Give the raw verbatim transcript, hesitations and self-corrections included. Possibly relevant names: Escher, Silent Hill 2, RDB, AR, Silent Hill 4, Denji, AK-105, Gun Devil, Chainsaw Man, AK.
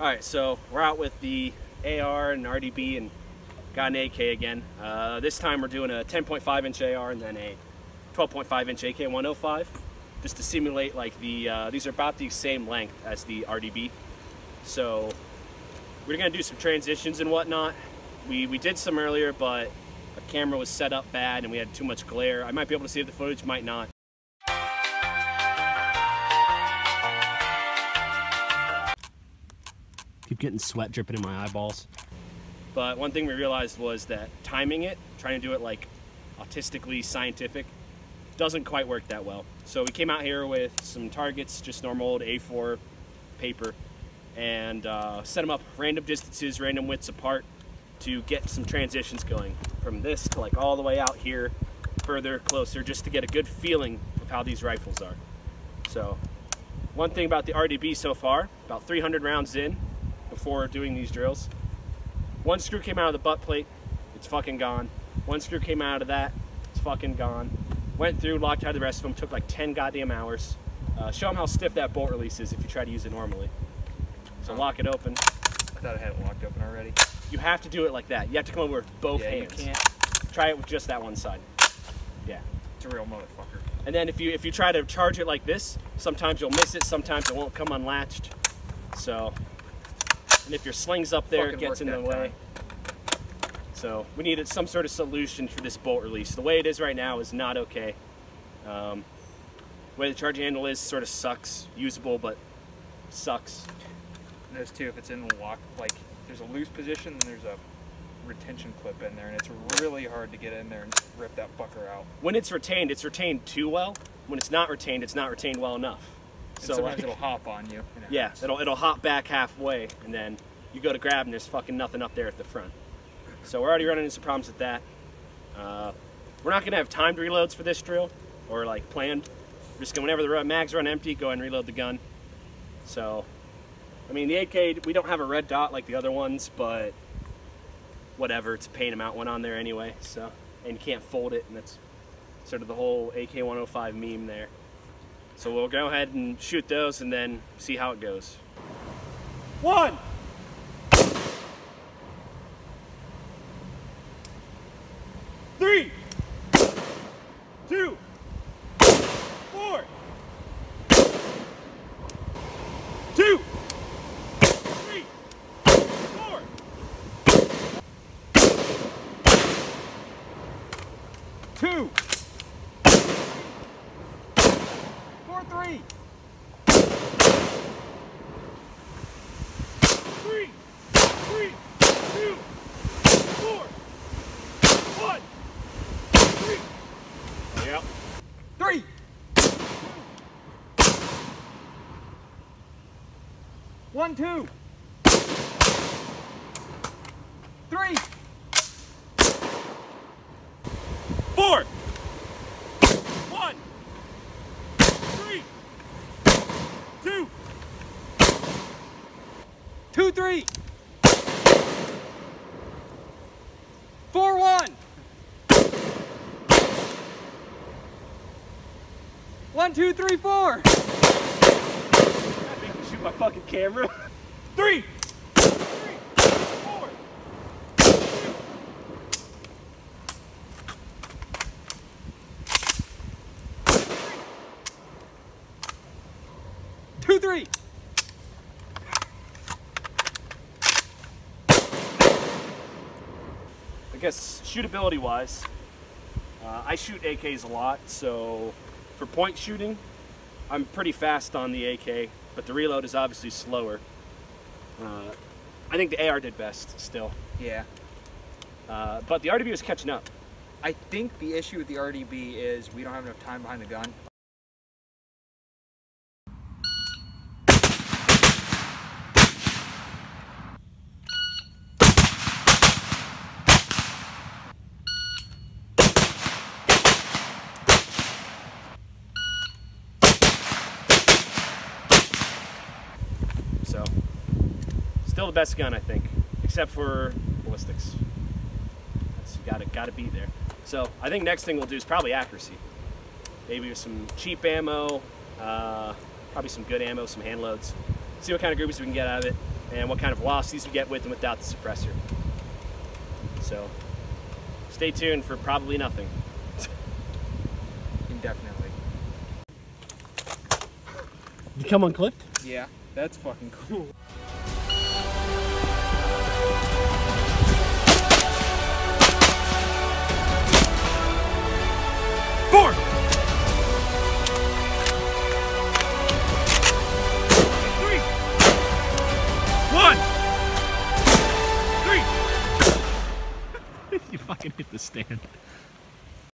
Alright, so we're out with the A R and R D B and got an A K again. Uh, this time we're doing a ten point five inch A R and then a twelve point five inch A K one oh five, just to simulate like the, uh, these are about the same length as the R D B. So we're gonna do some transitions and whatnot. We, we did some earlier, but our camera was set up bad and we had too much glare. I might be able to save the footage, might not. Keep getting sweat dripping in my eyeballs. But one thing we realized was that timing it, trying to do it like autistically scientific, doesn't quite work that well. So we came out here with some targets, just normal old A four paper, and uh, set them up random distances, random widths apart to get some transitions going from this to like all the way out here, further, closer, just to get a good feeling of how these rifles are. So one thing about the R D B so far, about three hundred rounds in, before doing these drills. One screw came out of the butt plate, it's fucking gone. One screw came out of that, it's fucking gone. Went through, locked out the rest of them, took like ten goddamn hours. Uh, show them how stiff that bolt release is if you try to use it normally. So lock it open. I thought I had it locked open already. You have to do it like that. You have to come over with both yeah, hands. You can't. Try it with just that one side. Yeah. It's a real motherfucker. And then if you, if you try to charge it like this, sometimes you'll miss it, sometimes it won't come unlatched. So. And if your sling's up there, it gets in the way. So we needed some sort of solution for this bolt release. The way it is right now is not okay. Um, the way the charging handle is sort of sucks. Usable, but sucks. And those two, if it's in the lock, like there's a loose position and there's a retention clip in there, and it's really hard to get in there and rip that fucker out. When it's retained, it's retained too well. When it's not retained, it's not retained well enough. So sometimes like, it'll hop on you. It yeah, happens. it'll it'll hop back halfway, and then you go to grab, and there's fucking nothing up there at the front. So we're already running into some problems with that. Uh, we're not gonna have timed reloads for this drill, or like planned. We're just gonna whenever the mags run empty, go ahead and reload the gun. So, I mean, the A K, we don't have a red dot like the other ones, but whatever. It's a pain amount one on there anyway. So, and you can't fold it, and that's sort of the whole A K one oh five meme there. So we'll go ahead and shoot those and then see how it goes. One! Three! Two! Four! Two! Three! Four! Two! Three. Three. Three. Two. Four. One. Three. Yep. Three. One, two. Three. Four. Two, three, four, one, one, two, three, four. I think I shoot my fucking camera. Three, three, four, two. Two, three. I guess shootability wise, uh, I shoot A Ks a lot, so for point shooting, I'm pretty fast on the A K, but the reload is obviously slower. Uh, I think the A R did best still. Yeah. Uh, but the R D B was catching up. I think the issue with the R D B is we don't have enough time behind the gun. So, still the best gun, I think, except for ballistics. That's gotta, gotta be there. So, I think next thing we'll do is probably accuracy. Maybe with some cheap ammo, uh, probably some good ammo, some hand loads. See what kind of groups we can get out of it. and what kind of velocities we get with and without the suppressor. So stay tuned for probably nothing. Indefinitely. You come unclipped? Yeah, that's fucking cool. You fucking hit the stand.